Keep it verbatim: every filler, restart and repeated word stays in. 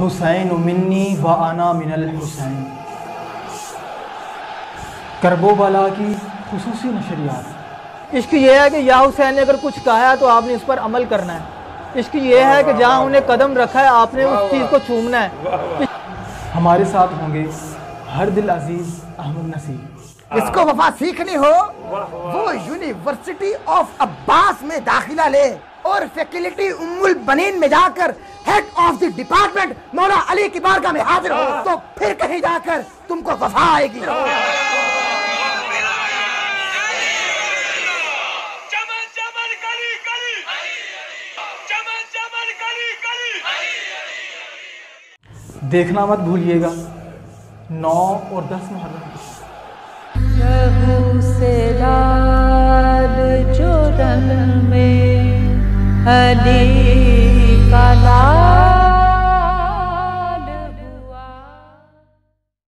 हुसैन उमिन्नी व आना मिनल हुसैन करबोबाला की खुसूसी नशरियात। इश्क यह है कि या हुसैन ने अगर कुछ कहा है तो आपने इस पर अमल करना है। इश्क यह है कि जहाँ उन्हें कदम रखा है आपने उस चीज़ को चूमना है। हमारे साथ होंगे हर दिल अजीज अहमद नसीर। इसको वफा सीखनी हो वो यूनिवर्सिटी ऑफ अब्बास में दाखिला ले और फैकल्टी उमूल बने में जाकर हेड ऑफ द डिपार्टमेंट मौला अली की बारगाह में हाजिर हो तो फिर कहीं जाकर तुमको वफा आएगी। देखना मत भूलिएगा नौ और दस मुहर्रम में अली का